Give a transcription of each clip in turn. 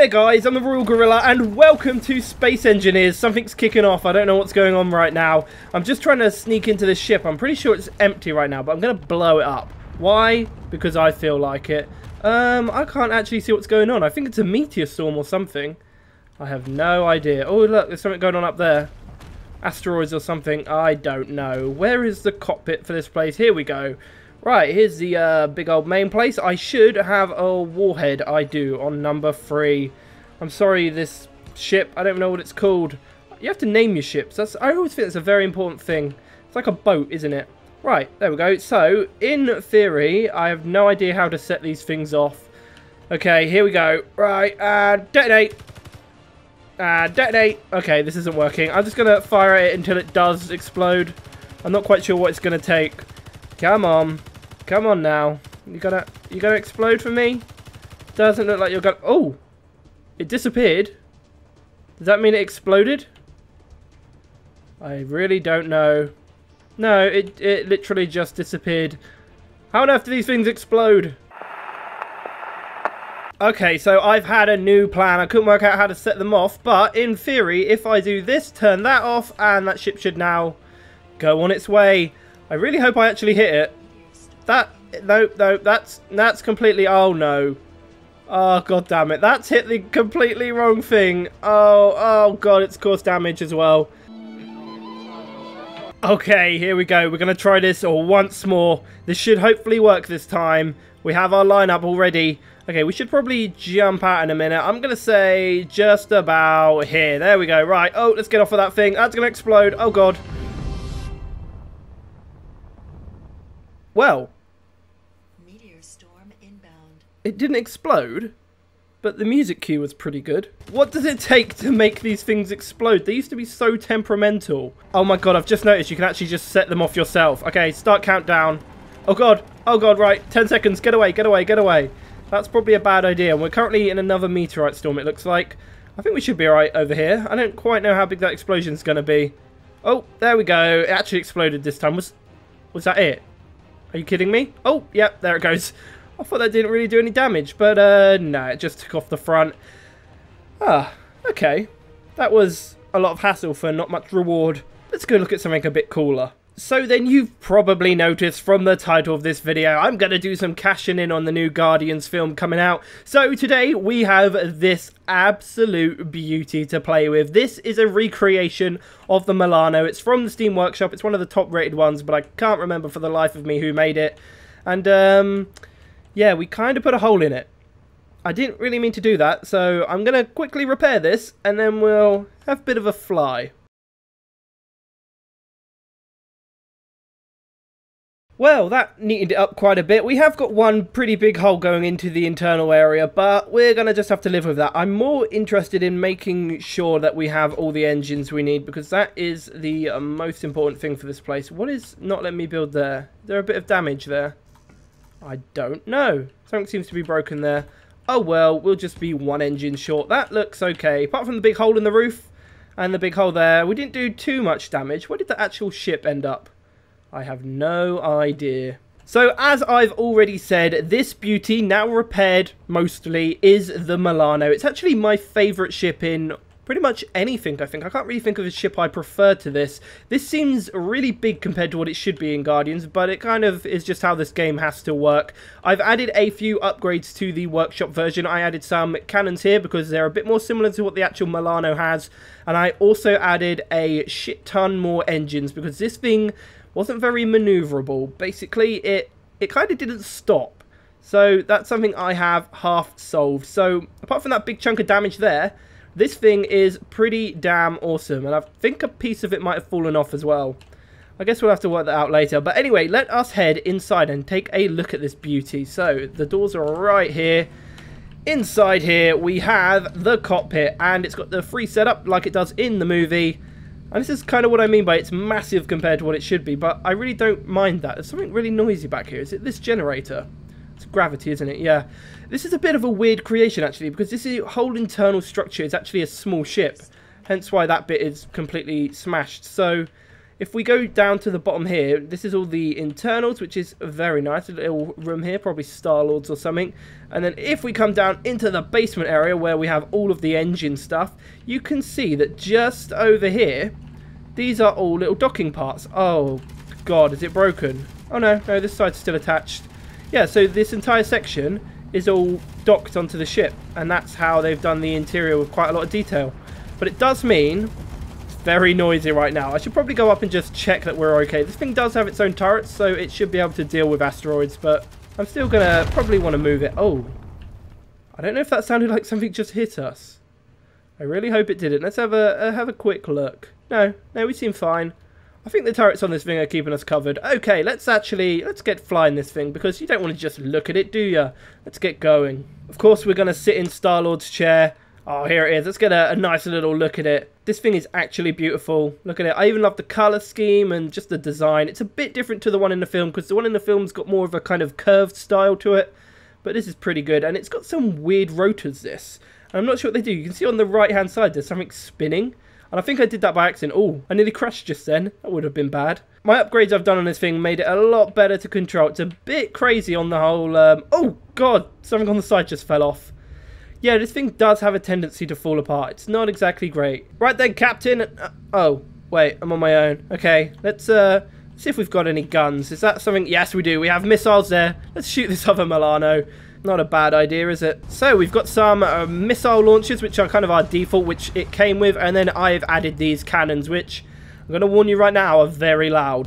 there guys, I'm the Royal Gorilla and welcome to Space Engineers. Something's kicking off, I don't know what's going on right now. I'm just trying to sneak into this ship, I'm pretty sure it's empty right now, but I'm going to blow it up. Why? Because I feel like it. I can't actually see what's going on, I think it's a meteor storm or something. I have no idea. Oh look, there's something going on up there. Asteroids or something, I don't know. Where is the cockpit for this place? Here we go. Right, here's the big old main place. I should have a warhead, I do, on number 3. I'm sorry, this ship, I don't know what it's called. You have to name your ships. I always think that's a very important thing. It's like a boat, isn't it? Right, there we go. So, in theory, I have no idea how to set these things off. Okay, here we go. Right, detonate. Detonate. Okay, this isn't working. I'm just going to fire at it until it does explode. I'm not quite sure what it's going to take. Come on. Come on now. You gonna explode for me? Doesn't look like you're gonna. Oh! It disappeared. Does that mean it exploded? I really don't know. No, it literally just disappeared. How on earth do these things explode? Okay, so I've had a new plan. I couldn't work out how to set them off, but in theory, if I do this, turn that off, and that ship should now go on its way. I really hope I actually hit it. No, that's completely, oh no. Oh, god damn it. That's hit the completely wrong thing. Oh god, it's caused damage as well. Okay, here we go. We're going to try this once more. This should hopefully work this time. We have our lineup already. Okay, we should probably jump out in a minute. I'm going to say just about here. There we go. Right. Oh, let's get off of that thing. That's going to explode. Oh god. Well. Meteor storm inbound. It didn't explode, but the music cue was pretty good. What does it take to make these things explode? They used to be so temperamental. Oh my god, I've just noticed you can actually just set them off yourself. Okay, start countdown. Oh god, right, 10 seconds, get away, get away, get away. That's probably a bad idea. We're currently in another meteorite storm, it looks like. I think we should be alright over here. I don't quite know how big that explosion's gonna be. Oh, there we go. It actually exploded this time. Was that it? Are you kidding me? Oh, yep, there it goes. I thought that didn't really do any damage, but no, it just took off the front. Ah, okay. That was a lot of hassle for not much reward. Let's go look at something a bit cooler. So then you've probably noticed from the title of this video, I'm going to do some cashing in on the new Guardians film coming out. So today we have this absolute beauty to play with. This is a recreation of the Milano. It's from the Steam Workshop. It's one of the top rated ones, but I can't remember for the life of me who made it. And yeah, we kind of put a hole in it. I didn't really mean to do that, so I'm going to quickly repair this and then we'll have a bit of a fly. Well, that neatened it up quite a bit. We have got one pretty big hole going into the internal area, but we're going to just have to live with that. I'm more interested in making sure that we have all the engines we need, because that is the most important thing for this place. What is not letting me build there? Is there a bit of damage there? I don't know. Something seems to be broken there. Oh, well, we'll just be one engine short. That looks okay. Apart from the big hole in the roof and the big hole there, we didn't do too much damage. Where did the actual ship end up? I have no idea. So as I've already said, this beauty, now repaired mostly, is the Milano. It's actually my favourite ship in pretty much anything, I think. I can't really think of a ship I prefer to this. This seems really big compared to what it should be in Guardians, but it kind of is just how this game has to work. I've added a few upgrades to the workshop version. I added some cannons here because they're a bit more similar to what the actual Milano has. And I also added a shit ton more engines because this thing wasn't very maneuverable. Basically, it kind of didn't stop. So that's something I have half solved. So apart from that big chunk of damage there, this thing is pretty damn awesome. And I think a piece of it might have fallen off as well. I guess we'll have to work that out later. But anyway, let us head inside and take a look at this beauty. So the doors are right here. Inside here, we have the cockpit. And it's got the free setup like it does in the movie. And this is kind of what I mean by it's massive compared to what it should be, but I really don't mind that. There's something really noisy back here. Is it this generator? It's gravity, isn't it? Yeah. This is a bit of a weird creation, actually, because this whole internal structure is actually a small ship. Hence why that bit is completely smashed. So If we go down to the bottom here, this is all the internals, which is very nice. A little room here, probably Star-Lord's or something. And then if we come down into the basement area where we have all of the engine stuff, you can see that just over here, these are all little docking parts. Oh, God, is it broken? Oh, no, no, this side's still attached. Yeah, so this entire section is all docked onto the ship, and that's how they've done the interior with quite a lot of detail. But it does mean... very noisy right now. I should probably go up and just check that we're okay. This thing does have its own turrets, so it should be able to deal with asteroids, but I'm still gonna probably want to move it. Oh, I don't know if that sounded like something just hit us. I really hope it didn't. Let's have a quick look. No, we seem fine. I think the turrets on this thing are keeping us covered. Okay, let's get flying this thing, because you don't want to just look at it, do you? Let's get going. Of course, we're gonna sit in Star-Lord's chair. Oh, here it is. Let's get a nice little look at it. This thing is actually beautiful. Look at it. I even love the colour scheme and just the design. It's a bit different to the one in the film, because the one in the film's got more of a kind of curved style to it. But this is pretty good. And it's got some weird rotors, this. And I'm not sure what they do. You can see on the right-hand side there's something spinning. And I think I did that by accident. Oh, I nearly crashed just then. That would have been bad. My upgrades I've done on this thing made it a lot better to control. It's a bit crazy on the whole... Oh, God. Something on the side just fell off. Yeah, this thing does have a tendency to fall apart. It's not exactly great. Right then, Captain. Oh, wait, I'm on my own. Okay, let's see if we've got any guns. Is that something? Yes, we do. We have missiles there. Let's shoot this other Milano. Not a bad idea, is it? So we've got some missile launchers, which are kind of our default, which it came with. And then I've added these cannons, which I'm going to warn you right now are very loud.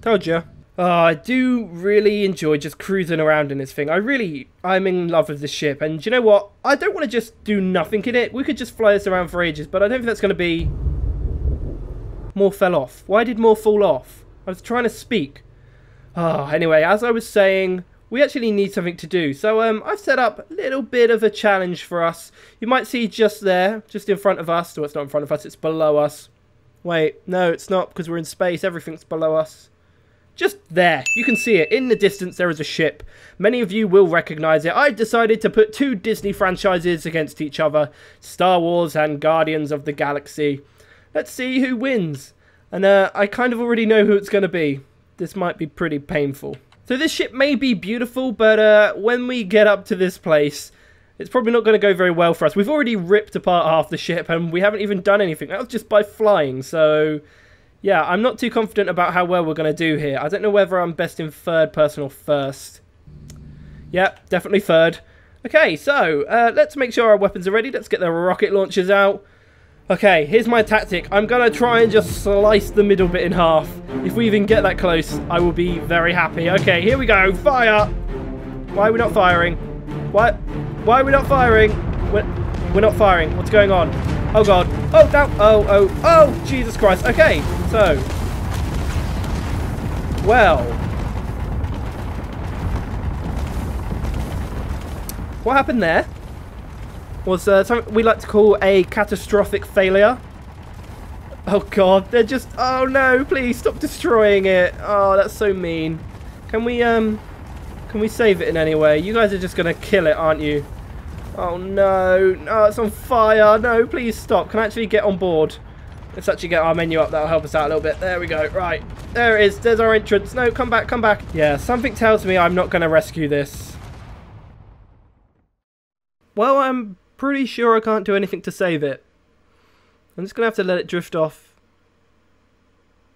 Told you. I do really enjoy just cruising around in this thing. I'm in love with this ship. And you know what? I don't want to just do nothing in it. We could just fly this around for ages, but I don't think that's going to be... More fell off. Why did more fall off? I was trying to speak. Anyway, as I was saying, we actually need something to do. So I've set up a little bit of a challenge for us. You might see just there, just in front of us. Well, it's not in front of us, it's below us. Wait, no, it's not, because we're in space. Everything's below us. Just there, you can see it. In the distance, there is a ship. Many of you will recognize it. I decided to put two Disney franchises against each other, Star Wars and Guardians of the Galaxy. Let's see who wins. And I kind of already know who it's going to be. This might be pretty painful. So this ship may be beautiful, but when we get up to this place, it's probably not going to go very well for us. We've already ripped apart half the ship, and we haven't even done anything. That was just by flying, so... yeah, I'm not too confident about how well we're going to do here. I don't know whether I'm best in third person or first. Yep, definitely third. Okay, so let's make sure our weapons are ready. Let's get the rocket launchers out. Okay, here's my tactic. I'm going to try and just slice the middle bit in half. If we even get that close, I will be very happy. Okay, here we go. Fire! Why are we not firing? What? Why are we not firing? We're not firing. What's going on? Oh, God. Oh, no. Oh, oh, oh, Jesus Christ. Okay, so. Well. What happened there was something we like to call a catastrophic failure. Oh, God. They're just... oh, no. Please stop destroying it. Oh, that's so mean. Can we save it in any way? You guys are just going to kill it, aren't you? Oh, no. No, it's on fire. No, please stop. Can I actually get on board? Let's actually get our menu up. That'll help us out a little bit. There we go. Right. There it is. There's our entrance. No, come back. Come back. Yeah, something tells me I'm not going to rescue this. Well, I'm pretty sure I can't do anything to save it. I'm just going to have to let it drift off.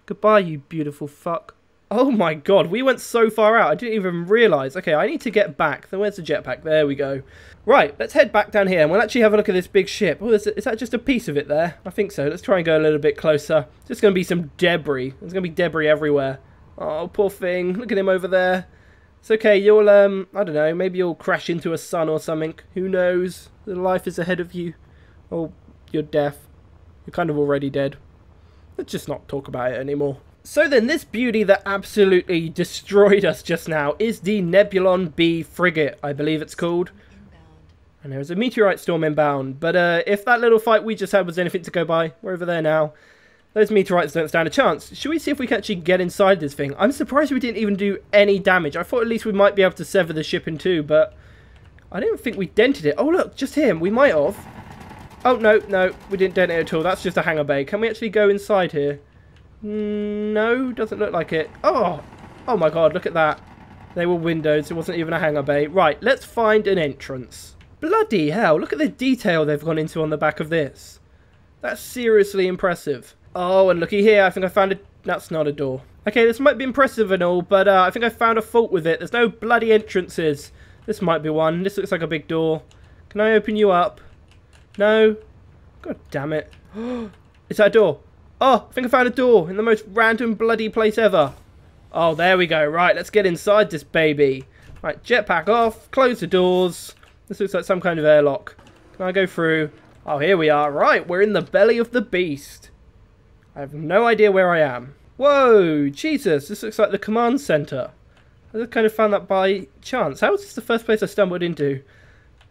Goodbye, you beautiful fuck. Oh, my God. We went so far out. I didn't even realise. Okay, I need to get back. Then where's the jetpack? There we go. Right, let's head back down here and we'll actually have a look at this big ship. Oh, is that just a piece of it there? I think so. Let's try and go a little bit closer. It's just going to be some debris. There's going to be debris everywhere. Oh, poor thing. Look at him over there. It's okay. You'll, I don't know. Maybe you'll crash into a sun or something. Who knows? The life is ahead of you. Oh, you're deaf. You're kind of already dead. Let's just not talk about it anymore. So then, this beauty that absolutely destroyed us just now is the Nebulon B Frigate, I believe it's called. And there is a meteorite storm inbound. But if that little fight we just had was anything to go by, we're over there now. Those meteorites don't stand a chance. Should we see if we can actually get inside this thing? I'm surprised we didn't even do any damage. I thought at least we might be able to sever the ship in two, but I didn't think we dented it. Oh, look, just him. We might have. Oh, no, no, we didn't detonate at all. That's just a hangar bay. Can we actually go inside here? No, doesn't look like it. Oh, oh my God, look at that. They were windows. It wasn't even a hangar bay. Right, let's find an entrance. Bloody hell, look at the detail they've gone into on the back of this. That's seriously impressive. Oh, and looky here, I think I found a... That's not a door. Okay, this might be impressive and all, but I think I found a fault with it. There's no bloody entrances. This might be one. This looks like a big door. Can I open you up? No. God damn it. Is that a door? Oh, I think I found a door in the most random bloody place ever. Oh, there we go. Right, let's get inside this baby. Right, jetpack off. Close the doors. This looks like some kind of airlock. Can I go through? Oh, here we are. Right, we're in the belly of the beast. I have no idea where I am. Whoa, Jesus. This looks like the command center. I just kind of found that by chance. How was this the first place I stumbled into?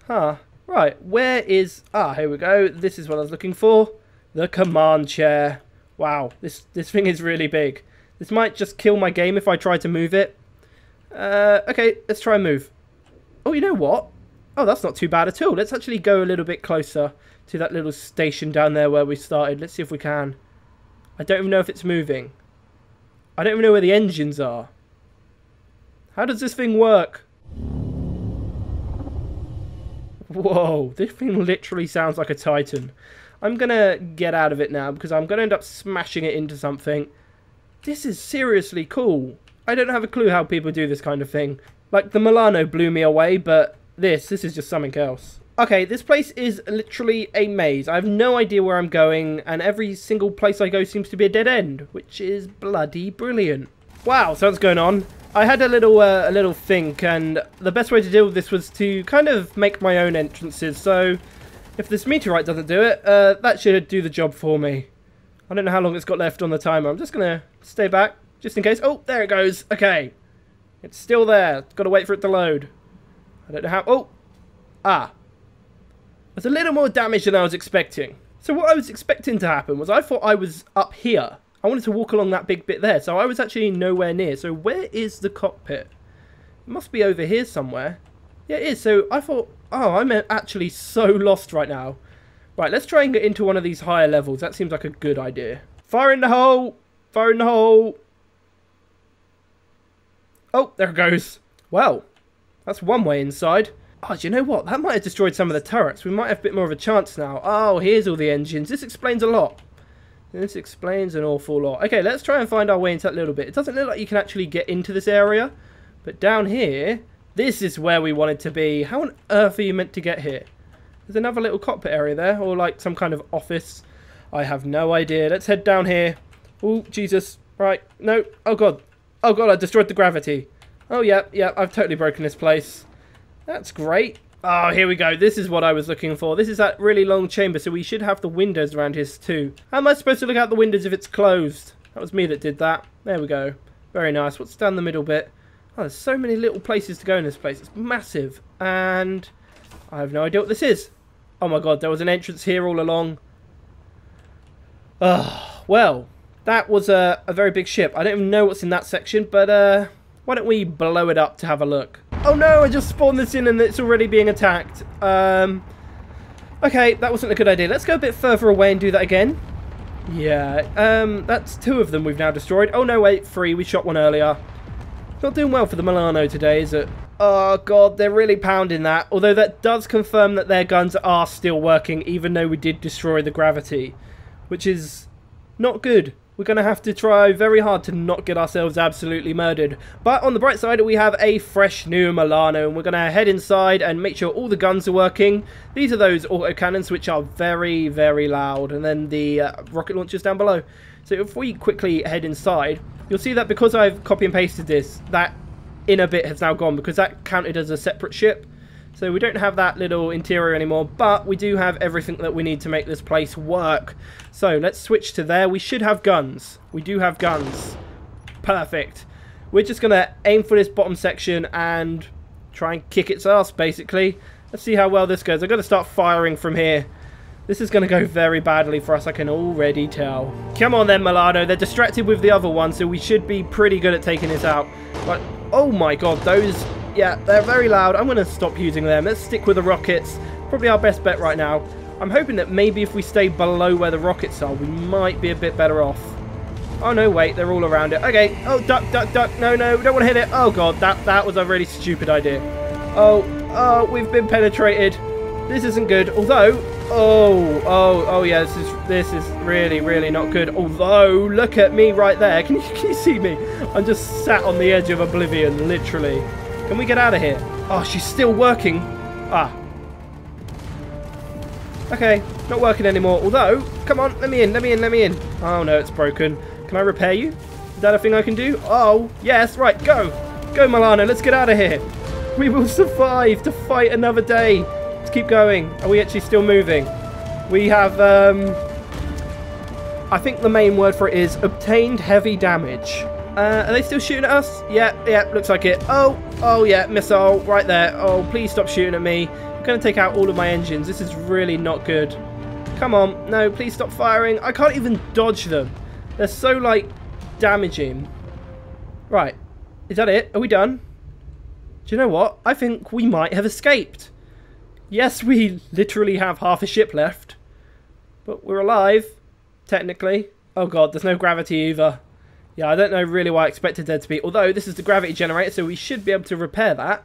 Huh. Right, where is... Ah, here we go. This is what I was looking for. The command chair. Wow, this thing is really big. This might just kill my game if I try to move it. Okay, let's try and move. Oh, you know what? Oh, that's not too bad at all. Let's actually go a little bit closer to that little station down there where we started. Let's see if we can. I don't even know if it's moving. I don't even know where the engines are. How does this thing work? Whoa, this thing literally sounds like a Titan. I'm gonna get out of it now because I'm gonna end up smashing it into something. This is seriously cool. I don't have a clue how people do this kind of thing. Like the Milano blew me away, but this is just something else. Okay, this place is literally a maze. I have no idea where I'm going, and every single place I go seems to be a dead end, which is bloody brilliant. Wow, so what's going on? I had a little think, and the best way to deal with this was to kind of make my own entrances. So if this meteorite doesn't do it, that should do the job for me. I don't know how long it's got left on the timer. I'm just going to stay back just in case. Oh, there it goes. Okay. It's still there. Got to wait for it to load. I don't know how. Oh, ah. There's a little more damage than I was expecting. So what I was expecting to happen was I thought I was up here. I wanted to walk along that big bit there, so I was actually nowhere near. So where is the cockpit? It must be over here somewhere. Yeah, it is. So I thought, oh, I'm actually so lost right now. Right, let's try and get into one of these higher levels. That seems like a good idea. Fire in the hole! Fire in the hole! Oh, there it goes. Well, that's one way inside. Oh, do you know what? That might have destroyed some of the turrets. We might have a bit more of a chance now. Oh, here's all the engines. This explains a lot. This explains an awful lot. Okay, let's try and find our way into that little bit. It doesn't look like you can actually get into this area. But down here, this is where we wanted to be. How on earth are you meant to get here? There's another little cockpit area there. Or like some kind of office. I have no idea. Let's head down here. Oh, Jesus. Right. No. Oh, God. Oh, God. I destroyed the gravity. Oh, yeah. Yeah, I've totally broken this place. That's great. Oh, here we go. This is what I was looking for. This is that really long chamber, so we should have the windows around here too. How am I supposed to look out the windows if it's closed? That was me that did that. There we go. Very nice. What's down the middle bit? Oh, there's so many little places to go in this place. It's massive. And I have no idea what this is. Oh my God, there was an entrance here all along. Well, that was a very big ship. I don't even know what's in that section, but why don't we blow it up to have a look? Oh no, I just spawned this in and it's already being attacked. Okay, that wasn't a good idea. Let's go a bit further away and do that again. Yeah, that's two of them we've now destroyed. Oh no, wait, three. We shot one earlier. Not doing well for the Milano today, is it? Oh God, they're really pounding that. Although that does confirm that their guns are still working, even though we did destroy the gravity, which is not good. We're going to have to try very hard to not get ourselves absolutely murdered. But on the bright side, we have a fresh new Milano. And we're going to head inside and make sure all the guns are working. These are those autocannons, which are very, very loud. And then the rocket launchers down below. So if we quickly head inside, you'll see that because I've copy and pasted this, that inner bit has now gone. Because that counted as a separate ship. So we don't have that little interior anymore, but we do have everything that we need to make this place work. So let's switch to there. We should have guns. We do have guns. Perfect. We're just going to aim for this bottom section and try and kick its ass, basically. Let's see how well this goes. I've got to start firing from here. This is going to go very badly for us, I can already tell. Come on then, Milano. They're distracted with the other one, so we should be pretty good at taking this out. But, oh my God, those... Yeah, they're very loud. I'm going to stop using them. Let's stick with the rockets. Probably our best bet right now. I'm hoping that maybe if we stay below where the rockets are, we might be a bit better off. Oh, no, wait. They're all around it. Okay. Oh, duck, duck, duck. No, no. We don't want to hit it. Oh, God. That was a really stupid idea. Oh, oh, we've been penetrated. This isn't good. Although, oh, oh, oh, yeah, this is really, really not good. Although, look at me right there. Can you see me? I'm just sat on the edge of oblivion, literally. Can we get out of here? Oh, she's still working. Ah. Okay, not working anymore. Although, come on, let me in. Oh, no, it's broken. Can I repair you? Is that a thing I can do? Oh, yes, right, go. Go, Milano, let's get out of here. We will survive to fight another day. Let's keep going. Are we actually still moving? We have, I think the main word for it is obtained heavy damage. Are they still shooting at us? Yeah, yeah, looks like it. Oh, oh, yeah, missile right there. Oh, please stop shooting at me. I'm going to take out all of my engines. This is really not good. Come on. No, please stop firing. I can't even dodge them. They're so, like, damaging. Right. Is that it? Are we done? Do you know what? I think we might have escaped. Yes, we literally have half a ship left. But we're alive, technically. Oh, God, there's no gravity either. Yeah, I don't know really why I expected there to be. Although, this is the gravity generator, so we should be able to repair that.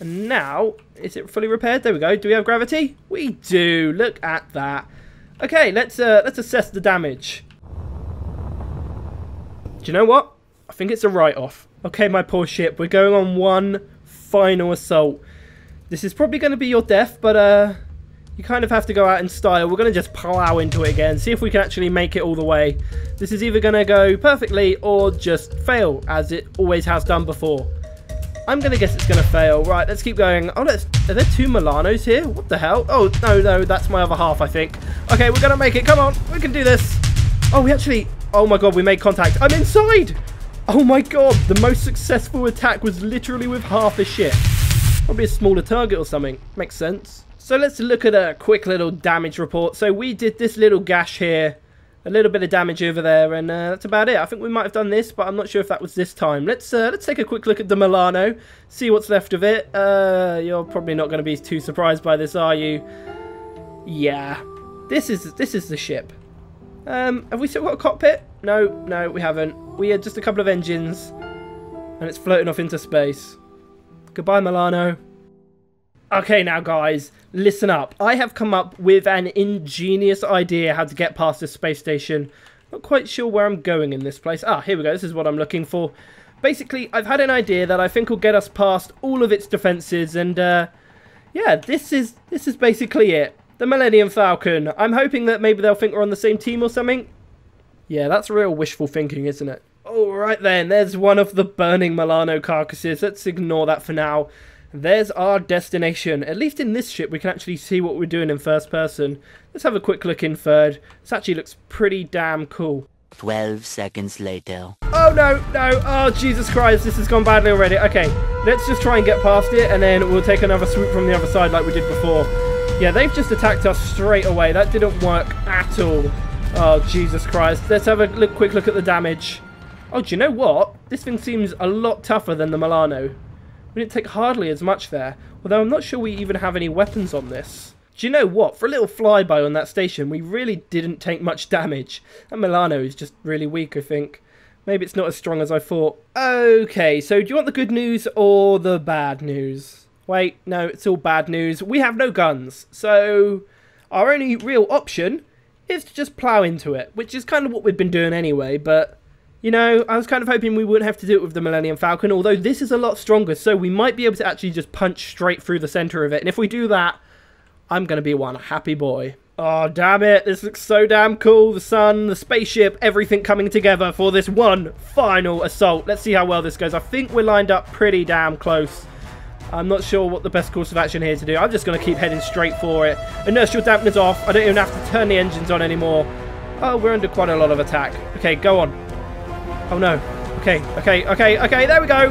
And now, is it fully repaired? There we go. Do we have gravity? We do. Look at that. Okay, let's assess the damage. Do you know what? I think it's a write-off. Okay, my poor ship. We're going on one final assault. This is probably going to be your death, but you kind of have to go out in style. We're going to just plow into it again, see if we can actually make it all the way. This is either going to go perfectly or just fail, as it always has done before. I'm going to guess it's going to fail. Right, let's keep going. Oh, are there two Milanos here? What the hell? Oh, no, no, that's my other half, I think. Okay, we're going to make it. Come on, we can do this. Oh, we actually... Oh, my God, we made contact. I'm inside. Oh, my God. The most successful attack was literally with half a ship. Probably a smaller target or something. Makes sense. So let's look at a quick little damage report. So we did this little gash here. A little bit of damage over there, and that's about it. I think we might have done this, but I'm not sure if that was this time. Let's take a quick look at the Milano, see what's left of it. You're probably not going to be too surprised by this, are you? Yeah, this is the ship. Have we still got a cockpit? No, no, we haven't. We had just a couple of engines, and it's floating off into space. Goodbye, Milano. Okay, now, guys, listen up. I have come up with an ingenious idea how to get past this space station. Not quite sure where I'm going in this place. Ah, here we go. This is what I'm looking for. Basically, I've had an idea that I think will get us past all of its defenses. And, yeah, this is basically it. The Millennium Falcon. I'm hoping that maybe they'll think we're on the same team or something. Yeah, that's real wishful thinking, isn't it? All right, then. There's one of the burning Milano carcasses. Let's ignore that for now. There's our destination. At least in this ship, we can actually see what we're doing in first person. Let's have a quick look in third. This actually looks pretty damn cool. 12 seconds later. Oh, no, no. Oh, Jesus Christ. This has gone badly already. Okay, let's just try and get past it, and then we'll take another swoop from the other side like we did before. Yeah, they've just attacked us straight away. That didn't work at all. Oh, Jesus Christ. Let's have a look, quick look at the damage. Oh, do you know what? This thing seems a lot tougher than the Milano. We didn't take hardly as much there, although I'm not sure we even have any weapons on this. Do you know what? For a little flyby on that station, we really didn't take much damage. And Milano is just really weak, I think. Maybe it's not as strong as I thought. Okay, so do you want the good news or the bad news? Wait, no, it's all bad news. We have no guns, so our only real option is to just plow into it, which is kind of what we've been doing anyway, but... You know, I was kind of hoping we wouldn't have to do it with the Millennium Falcon, although this is a lot stronger, so we might be able to actually just punch straight through the center of it. And if we do that, I'm going to be one happy boy. Oh, damn it. This looks so damn cool. The sun, the spaceship, everything coming together for this one final assault. Let's see how well this goes. I think we're lined up pretty damn close. I'm not sure what the best course of action here to do. I'm just going to keep heading straight for it. Inertial dampener's off. I don't even have to turn the engines on anymore. Oh, we're under quite a lot of attack. Okay, go on. Oh, no. Okay, okay, okay, okay, there we go.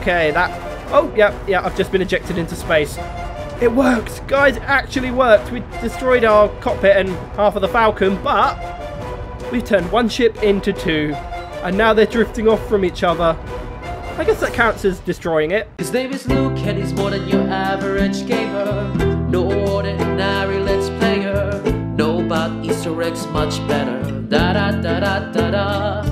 Okay, that... Oh, yeah, yeah, I've just been ejected into space. It worked. Guys, it actually worked. We destroyed our cockpit and half of the Falcon, but we've turned one ship into two. And now they're drifting off from each other. I guess that counts as destroying it. His name is Luke and he's more than your average gamer. No ordinary let's player. Know about Easter eggs much better. Da da da da da da.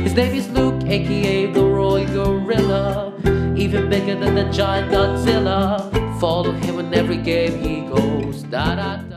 His name is Luke, aka the Royal Gorilla. Even bigger than the giant Godzilla. Follow him in every game he goes. Da da da.